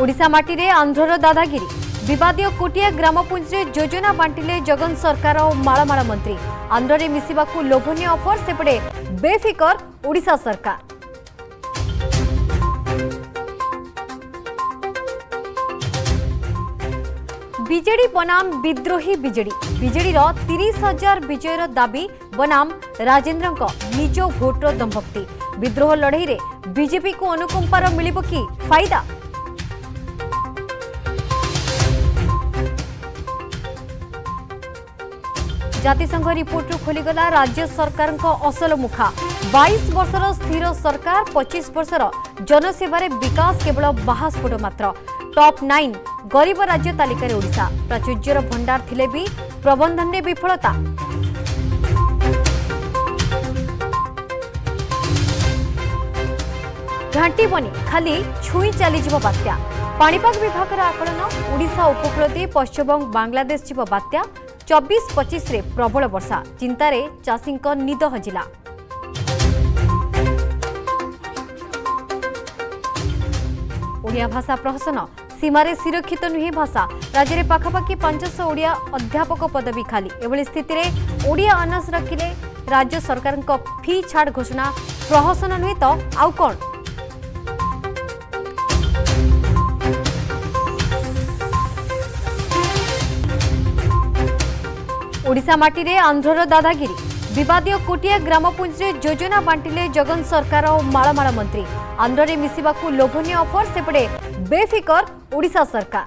ओडिशा माटीरे आंध्रर दादागिरी विवादीय कोटिया ग्राम पंचायत योजना बांटिले जगन सरकार और मालामाल मंत्री आंध्रे मिसिबाकू लोभनीय ऑफर सेपटे बेफिकर ओडिशा सरकार। बीजेडी बनाम विद्रोही बीजेडी बीजेडी 30,000 विजयर दाबी बनाम राजेन्द्र निज भोटर दंभक्ति विद्रोह लड़ई रे बीजेपी को अनुकंपार मिल कि फायदा। जातिसंघ रिपोर्ट खोलीगला राज्य सरकार असल मुखा 22 वर्षर स्थिर सरकार 25 वर्षर जनसेवार विकास केवल बाहास्फोट मात्र। टॉप 9 गरीब राज्य तालिकार ओडिशा प्राचुर्यर भंडार थिले भी प्रबंधन में विफलता। घाटी बनी खाली छुई चली जीव बात्या पाणीपाग विभाग आकलन ओडिशा उपकूल दे पश्चिमबंग बांग्लादेश जीव बात्या 24-25 रे प्रबल वर्षा चिंतार चाषी निद हजिला। ओडिया भाषा प्रहसन सीमारे सुरक्षित नुहे भाषा राज्य में पाखापाखि 500 ओडिया अध्यापक पदवी खाली। एभली स्थिति में ओडिया अनर्स रखिले राज्य सरकार फी छाड़ घोषणा प्रहसन नुहे तो आउ कौन। ओडिशा माटी रे आंध्रर दादागिरी विवादीय कोटिया ग्राम पंचायत योजना बांटिले जगन सरकार और मालामाल मंत्री आंध्रे मिसिबाकू लोभनीय ऑफर सेपटे बेफिकर ओडिशा सरकार।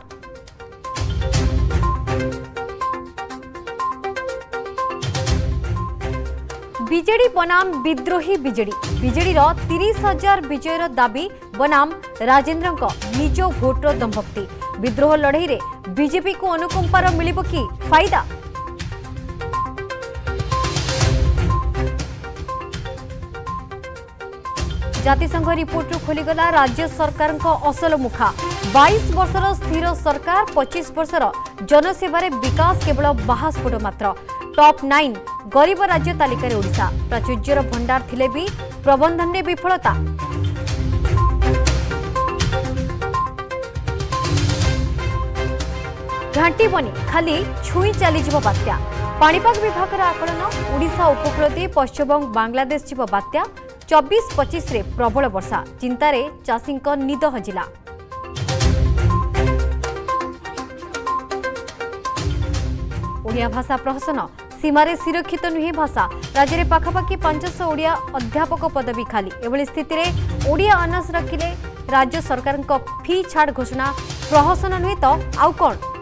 बीजेडी बनाम विद्रोही बीजेडी बीजेडी 30,000 विजयर दाबी बनाम राजेन्द्र निज भोटर दंभक्ति विद्रोह लड़ई रे बीजेपी को अनुकंपार मिल कि फायदा। जातिसंघ रिपोर्ट खोलीगला राज्य सरकार असल मुखा 22 वर्षर स्थिर सरकार 25 वर्षर जनसेवार विकास केवल बाहास्फोट मात्र। टॉप 9 गरीब राज्य तालिकार ओडिशा प्राचुर्यर भंडार थिले भी प्रबंधन में विफलता। घाटी बनी खाली छुई चली जीव बात्या पाणीपाग विभाग आकलन ओडिशा उपकूल दे पश्चिमबंग बांग्लादेश जीव बात्या 24-25 रे प्रबल वर्षा चिंतार चाषी निद हजिला। ओडिया भाषा प्रहसन सीमारे सुरक्षित नुहे भाषा राज्य में पाखापाखि 500 ओडिया अध्यापक पदवी खाली। एभली स्थिति में ओडिया अनर्स रखिले राज्य सरकार फी छाड़ घोषणा प्रहसन नुहे तो आउ कौन।